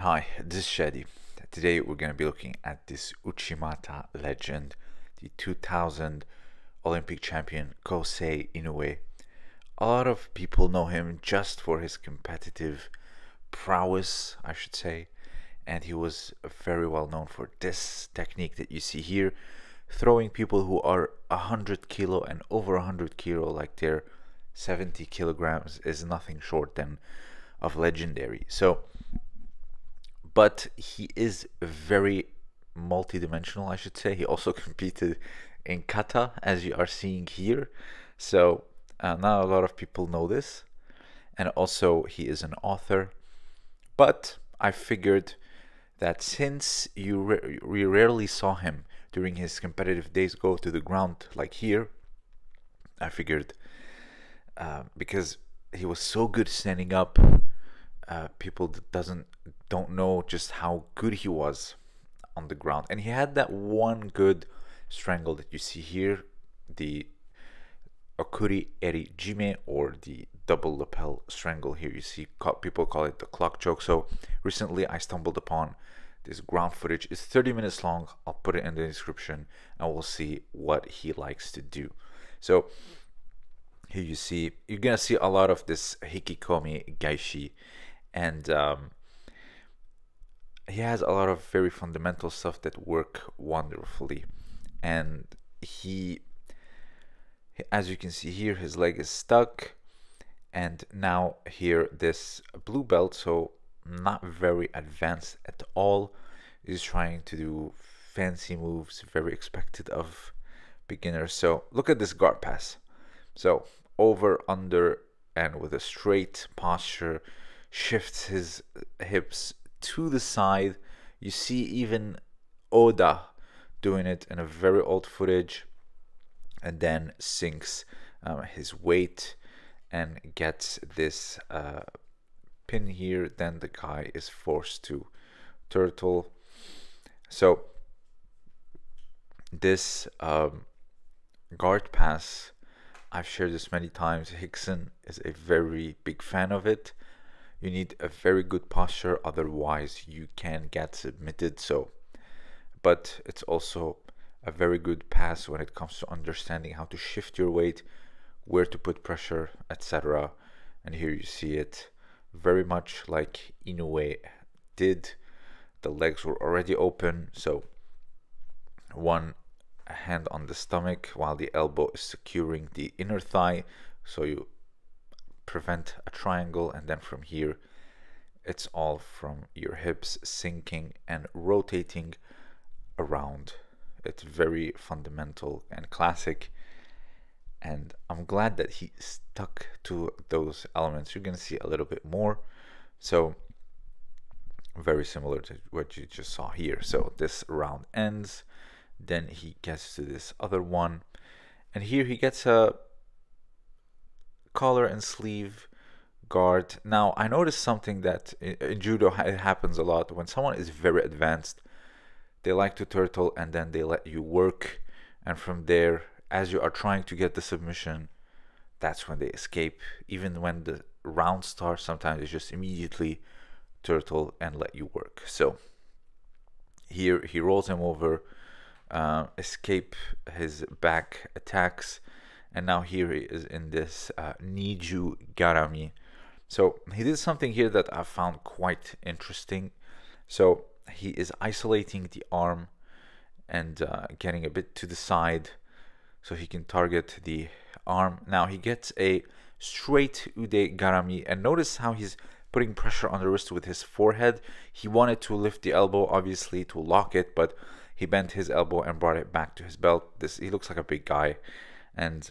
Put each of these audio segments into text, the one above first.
Hi, this is Chadi. Today we're going to be looking at this Uchimata legend, the 2000 Olympic champion Kosei Inoue. A lot of people know him just for his competitive prowess, I should say, and he was very well known for this technique that you see here, throwing people who are 100 kilo and over 100 kilo like they're 70 kilograms is nothing short than of legendary. But he is very multidimensional, I should say. He also competed in Kata, as you are seeing here. So now a lot of people know this. And also he is an author. But I figured that since we rarely saw him during his competitive days go to the ground like here, I figured because he was so good standing up, people don't know just how good he was on the ground. And he had that one good strangle that you see here, the okuri eri jime, or the double lapel strangle. Here you see people call it the clock choke. So recently I stumbled upon this ground footage. It's 30 minutes long. I'll put it in the description and we'll see what he likes to do. So here you see, you're gonna see a lot of this hikikomi gaishi, and he has a lot of very fundamental stuff that work wonderfully. And he, as you can see here, his leg is stuck, and now here this blue belt, so not very advanced at all, is trying to do fancy moves, very expected of beginners. So look at this guard pass. So over, under, and with a straight posture, shifts his hips to the side. You see even Oda doing it in a very old footage, and then sinks his weight and gets this pin here. Then the guy is forced to turtle. So this guard pass, I've shared this many times. Hickson is a very big fan of it. You need a very good posture, otherwise you can get submitted. So, but it's also a very good pass when it comes to understanding how to shift your weight, where to put pressure, etc. And here you see it very much like Inoue did. The legs were already open, so one hand on the stomach while the elbow is securing the inner thigh, so you prevent a triangle. And then from here it's all from your hips sinking and rotating around. It's very fundamental and classic, and I'm glad that he stuck to those elements. You're gonna see a little bit more. So very similar to what you just saw here. So this round ends, then he gets to this other one, and here he gets a collar and sleeve guard. Now I noticed something that in judo it happens a lot. When someone is very advanced, they like to turtle, and then they let you work, and from there, as you are trying to get the submission, that's when they escape. Even when the round starts, sometimes they just immediately turtle and let you work. So here he rolls him over, escape his back attacks, and now here he is in this Niju Garami. So he did something here that I found quite interesting. So he is isolating the arm and getting a bit to the side so he can target the arm. Now he gets a straight Ude Garami, and notice how he's putting pressure on the wrist with his forehead. He wanted to lift the elbow, obviously, to lock it, but he bent his elbow and brought it back to his belt. This, he looks like a big guy, and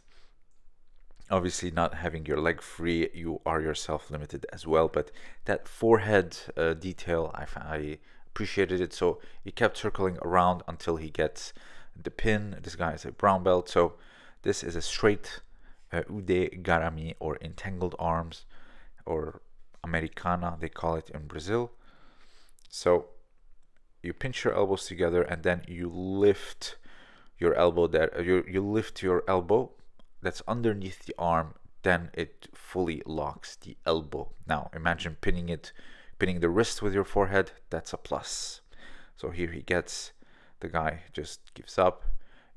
obviously not having your leg free, you are yourself limited as well. But that forehead detail, I appreciated it. So he kept circling around until he gets the pin. This guy is a brown belt. So this is a straight Ude Garami, or entangled arms, or Americana, they call it in Brazil. So you pinch your elbows together, and then you lift your elbow there. You lift your elbow that's underneath the arm, then it fully locks the elbow. Now imagine pinning it pinning the wrist with your forehead, that's a plus. So here he gets, the guy just gives up.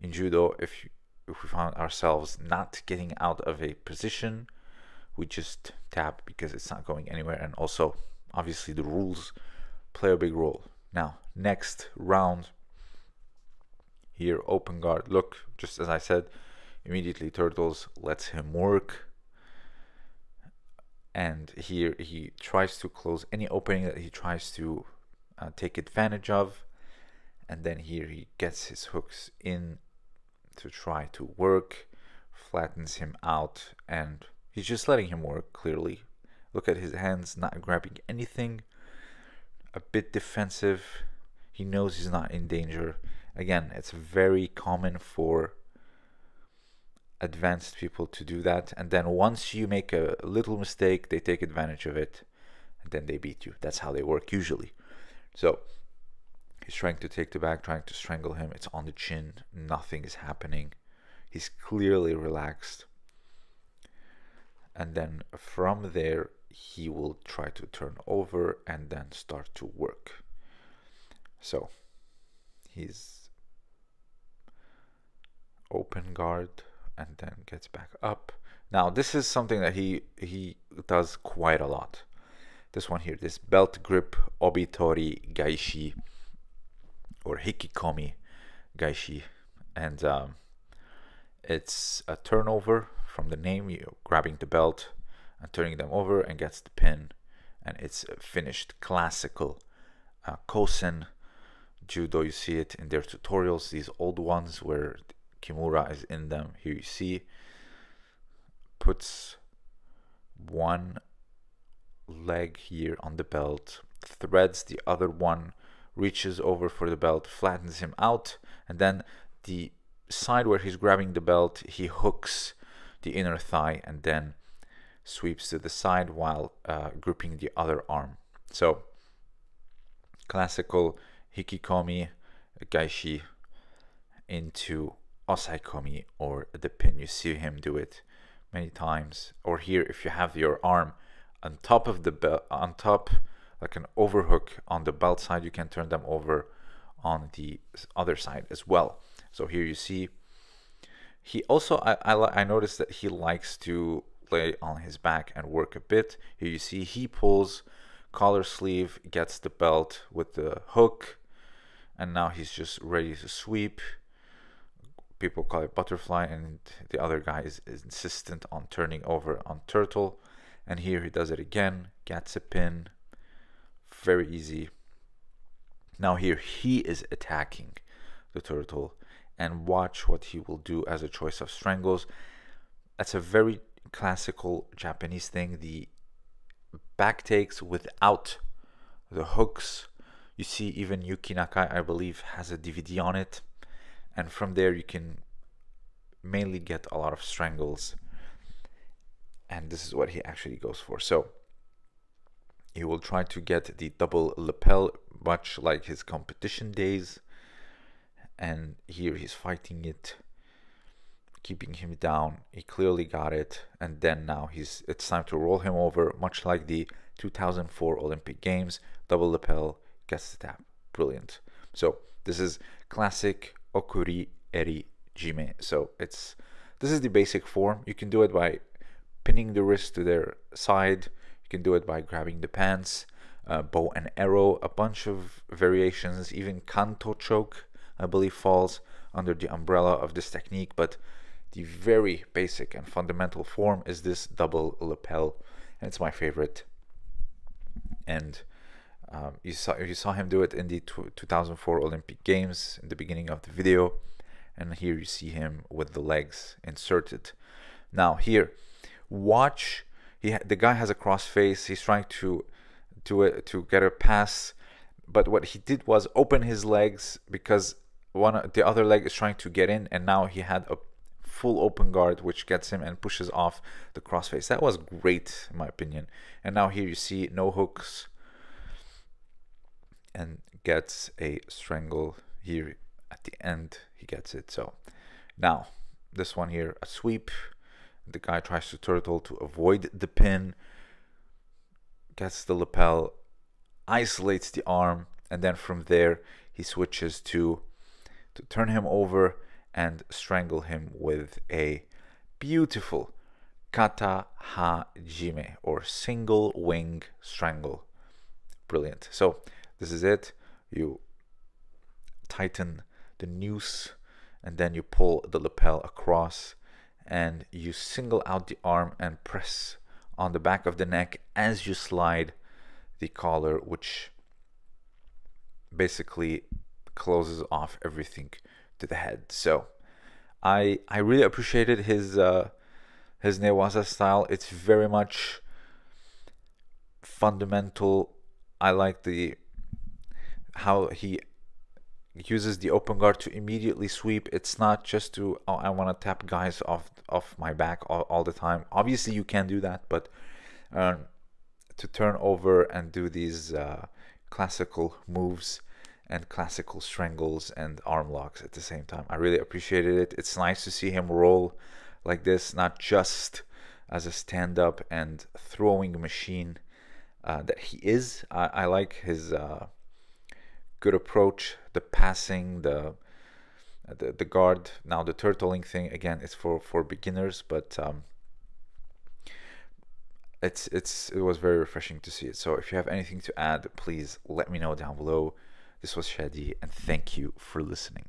In judo, if we found ourselves not getting out of a position, we just tap because it's not going anywhere. And also, obviously, the rules play a big role. Now, next round, here, open guard. Look, just as I said, immediately Turtles lets him work. And here he tries to close any opening that he tries to take advantage of. And then here he gets his hooks in to try to work, flattens him out, and he's just letting him work, clearly. Look at his hands, not grabbing anything, a bit defensive. He knows he's not in danger. Again, it's very common for advanced people to do that, and then once you make a little mistake, they take advantage of it, and then they beat you. That's how they work usually. So he's trying to take the back, trying to strangle him. It's on the chin. Nothing is happening. He's clearly relaxed. And then from there, he will try to turn over and then start to work. So he's open guard and then gets back up. Now, this is something that he does quite a lot. This one here, this belt grip, obitori gaishi, or hikikomi gaishi. And it's a turnover from the name, you grabbing the belt and turning them over and gets the pin. And it's finished classical kosen judo. You see it in their tutorials, these old ones where Kimura is in them. Here you see, puts one leg here on the belt, threads the other one, reaches over for the belt, flattens him out, and then the side where he's grabbing the belt, he hooks the inner thigh and then sweeps to the side while gripping the other arm. So, classical hikikomi gaishi into osaikomi, or the pin. You see him do it many times. Or here, if you have your arm on top of the belt, on top, like an overhook on the belt side, you can turn them over on the other side as well. So here you see, he also, I noticed that he likes to lay on his back and work a bit. Here you see, he pulls collar sleeve, gets the belt with the hook, and now he's just ready to sweep. People call it butterfly, and the other guy is insistent on turning over on turtle. And here he does it again, gets a pin. Very easy. Now here he is attacking the turtle, and watch what he will do as a choice of strangles. That's a very classical Japanese thing, the back takes without the hooks. You see, even Yuki Nakai, I believe, has a DVD on it. And from there you can mainly get a lot of strangles. And this is what he actually goes for. So he will try to get the double lapel, much like his competition days. And here he's fighting it, keeping him down. He clearly got it. And then now it's time to roll him over, much like the 2004 Olympic Games. Double lapel, gets the tap. Brilliant. So this is classic okuri eri jime. So this is the basic form. You can do it by pinning the wrist to their side. You can do it by grabbing the pants, bow and arrow, a bunch of variations. Even kanto choke, I believe, falls under the umbrella of this technique. But the very basic and fundamental form is this double lapel, and it's my favorite. And you saw him do it in the 2004 Olympic Games in the beginning of the video, and here you see him with the legs inserted. Now here, watch, the guy has a cross face. He's trying to get a pass, but what he did was open his legs because the other leg is trying to get in, and now he had a full open guard, which gets him and pushes off the cross face. That was great in my opinion. And now here you see, no hooks, and gets a strangle here at the end. He gets it. So now this one here, a sweep. The guy tries to turtle to avoid the pin, gets the lapel, isolates the arm, and then from there he switches to turn him over and strangle him with a beautiful katahajime, or single wing strangle. Brilliant. So this is it. You tighten the noose and then you pull the lapel across and you single out the arm and press on the back of the neck as you slide the collar, which basically closes off everything to the head. So I really appreciated his ne waza style. It's very much fundamental. I like how he uses the open guard to immediately sweep. It's not just to, oh, I want to tap guys off my back all the time. Obviously you can do that, but to turn over and do these classical moves and classical strangles and arm locks at the same time, I really appreciated it. It's nice to see him roll like this, not just as a stand-up and throwing machine that he is. I like his good approach, the passing, the guard. Now the turtling thing, again, it's for beginners, but it was very refreshing to see it. So if you have anything to add, please let me know down below. This was Chadi, and thank you for listening.